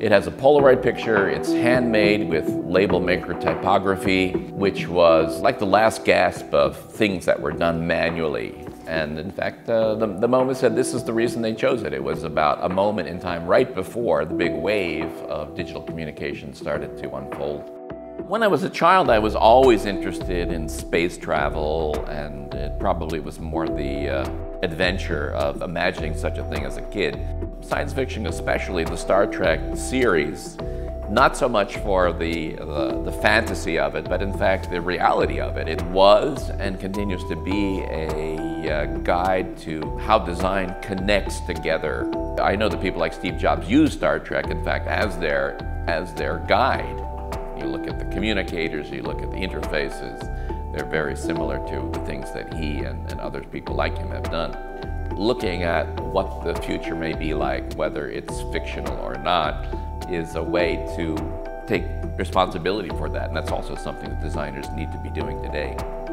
It has a Polaroid picture, it's handmade with label maker typography, which was like the last gasp of things that were done manually. And in fact, the MoMA said this is the reason they chose it. It was about a moment in time right before the big wave of digital communication started to unfold. When I was a child, I was always interested in space travel, and it probably was more the adventure of imagining such a thing as a kid. Science fiction, especially the Star Trek series, not so much for the fantasy of it, but in fact the reality of it. It was and continues to be a guide to how design connects together. I know that people like Steve Jobs use Star Trek, in fact, as their guide. You look at the communicators, you look at the interfaces, they're very similar to the things that he and other people like him have done. Looking at what the future may be like, whether it's fictional or not, is a way to take responsibility for that. And that's also something that designers need to be doing today.